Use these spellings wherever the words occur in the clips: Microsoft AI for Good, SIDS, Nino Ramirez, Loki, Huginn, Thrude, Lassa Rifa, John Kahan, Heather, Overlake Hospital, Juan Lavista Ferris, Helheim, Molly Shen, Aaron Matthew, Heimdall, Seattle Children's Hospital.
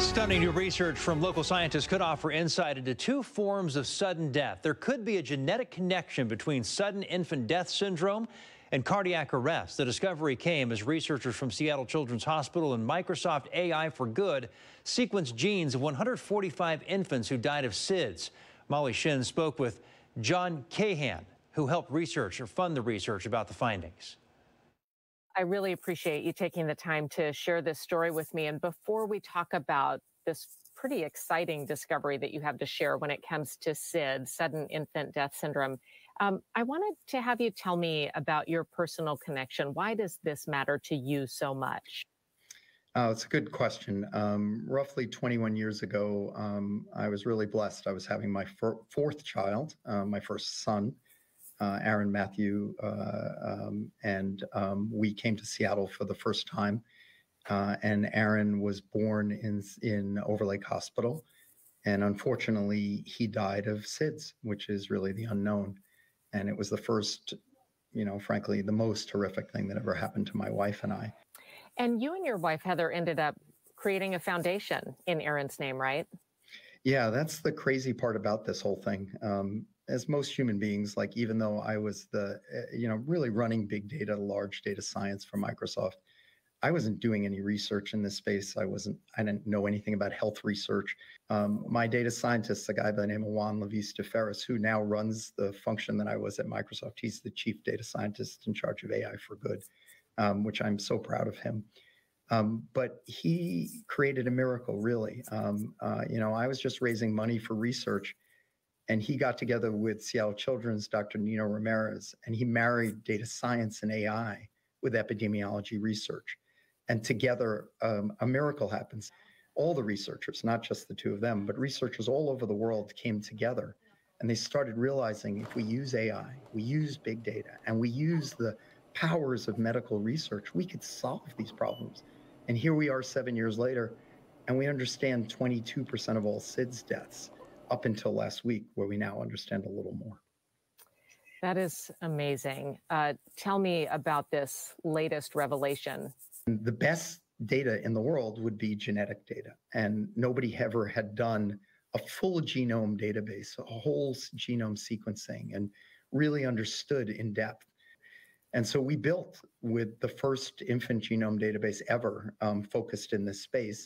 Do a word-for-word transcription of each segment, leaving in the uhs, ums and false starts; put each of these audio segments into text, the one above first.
Stunning new research from local scientists could offer insight into two forms of sudden death. There could be a genetic connection between sudden infant death syndrome and cardiac arrest. The discovery came as researchers from Seattle Children's Hospital and Microsoft A I for Good sequenced genes of one hundred forty-five infants who died of SIDS. Molly Shen spoke with John Kahan, who helped research or fund the research about the findings. I really appreciate you taking the time to share this story with me. And before we talk about this pretty exciting discovery that you have to share when it comes to SIDS, sudden infant death syndrome, um, I wanted to have you tell me about your personal connection. Why does this matter to you so much? Oh, it's a good question. Um, roughly twenty-one years ago, um, I was really blessed. I was having my fourth child, uh, my first son, Uh, Aaron Matthew, uh, um, and um, we came to Seattle for the first time. Uh, and Aaron was born in in Overlake Hospital, and unfortunately, he died of SIDS, which is really the unknown. And it was the first, you know, frankly, the most horrific thing that ever happened to my wife and I. And you and your wife, Heather, ended up creating a foundation in Aaron's name, right? Yeah, that's the crazy part about this whole thing. Um, As most human beings, like, even though I was the, you know, really running big data, large data science for Microsoft, I wasn't doing any research in this space. I wasn't, I didn't know anything about health research. Um, my data scientist, a guy by the name of Juan Lavista Ferris, who now runs the function that I was at Microsoft, he's the chief data scientist in charge of A I for Good, um, which I'm so proud of him. Um, but he created a miracle, really. Um, uh, you know, I was just raising money for research. And he got together with Seattle Children's Doctor Nino Ramirez, and he married data science and A I with epidemiology research. And together, um, a miracle happens. All the researchers, not just the two of them, but researchers all over the world came together, and they started realizing if we use A I, we use big data, and we use the powers of medical research, we could solve these problems. And here we are seven years later, and we understand twenty-two percent of all SIDS deaths, up until last week, where we now understand a little more. That is amazing. Uh, tell me about this latest revelation. The best data in the world would be genetic data, and nobody ever had done a full genome database, a whole genome sequencing, and really understood in depth. And so we built with the first infant genome database ever um, focused in this space.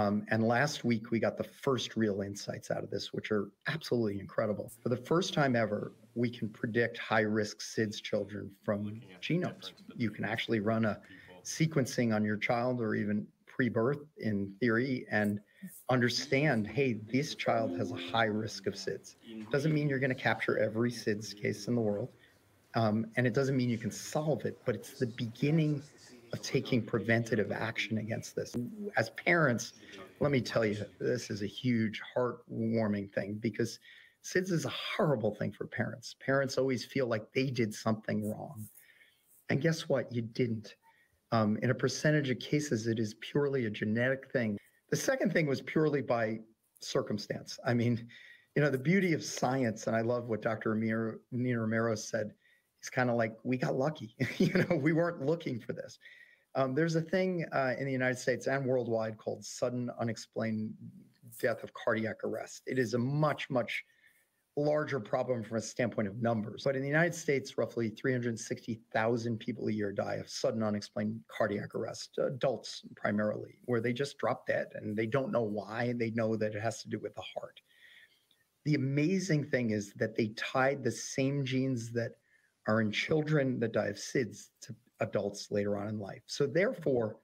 Um, and last week, we got the first real insights out of this, which are absolutely incredible. For the first time ever, we can predict high-risk SIDS children from genomes. You can actually run a sequencing on your child or even pre-birth, in theory, and understand, hey, this child has a high risk of SIDS. Doesn't mean you're going to capture every SIDS case in the world, um, and it doesn't mean you can solve it, but it's the beginning of taking preventative action against this. As parents, let me tell you, this is a huge, heartwarming thing, because SIDS is a horrible thing for parents. Parents always feel like they did something wrong. And guess what? You didn't. Um, in a percentage of cases, it is purely a genetic thing. The second thing was purely by circumstance. I mean, you know, the beauty of science, and I love what Doctor Amir, Nino Ramirez said, it's kind of like, we got lucky. You know, we weren't looking for this. Um, there's a thing uh, in the United States and worldwide called sudden unexplained death of cardiac arrest. It is a much, much larger problem from a standpoint of numbers. But in the United States, roughly three hundred sixty thousand people a year die of sudden unexplained cardiac arrest, adults primarily, where they just drop dead and they don't know why. They know that it has to do with the heart. The amazing thing is that they tied the same genes that are in children that die of SIDS to adults later on in life. So therefore,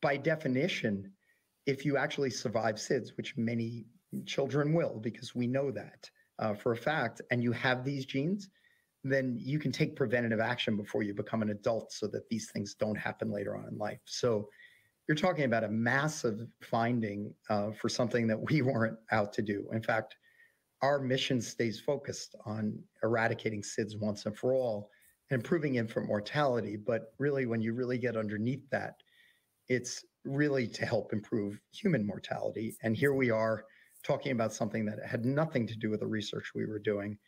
by definition, if you actually survive SIDS, which many children will, because we know that uh, for a fact, and you have these genes, then you can take preventative action before you become an adult so that these things don't happen later on in life. So you're talking about a massive finding uh, for something that we weren't out to do. In fact, our mission stays focused on eradicating SIDS once and for all, improving infant mortality. But really, when you really get underneath that, it's really to help improve human mortality. And here we are talking about something that had nothing to do with the research we were doing.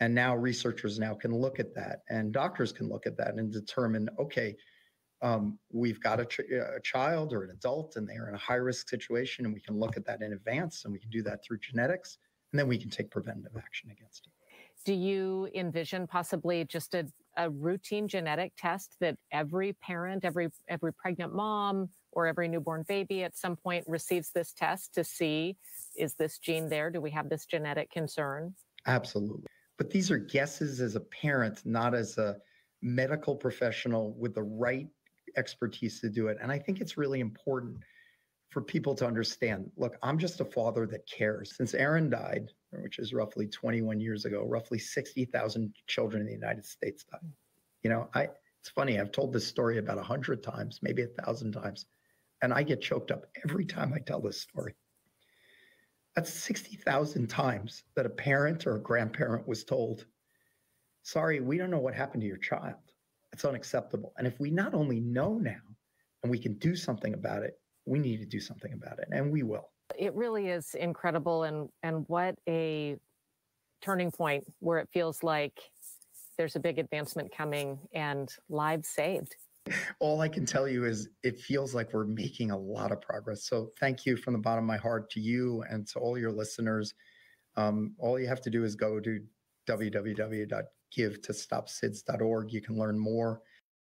And now researchers now can look at that, and doctors can look at that and determine, okay, um, we've got a, ch a child or an adult and they're in a high-risk situation, and we can look at that in advance, and we can do that through genetics, and then we can take preventative action against it. Do you envision possibly just a, a routine genetic test that every parent, every every pregnant mom, or every newborn baby at some point receives this test to see, is this gene there? Do we have this genetic concern? Absolutely. But these are guesses as a parent, not as a medical professional with the right expertise to do it. And I think it's really important for people to understand, look, I'm just a father that cares. Since Aaron died, which is roughly twenty-one years ago, roughly sixty thousand children in the United States died. You know, I, it's funny, I've told this story about a hundred times, maybe a thousand times, and I get choked up every time I tell this story. That's sixty thousand times that a parent or a grandparent was told, sorry, we don't know what happened to your child. It's unacceptable. And if we not only know now and we can do something about it, we need to do something about it, and we will. It really is incredible, and, and what a turning point where it feels like there's a big advancement coming and lives saved. All I can tell you is it feels like we're making a lot of progress. So thank you from the bottom of my heart to you and to all your listeners. Um, all you have to do is go to w w w dot give to stop S I D S dot org. You can learn more.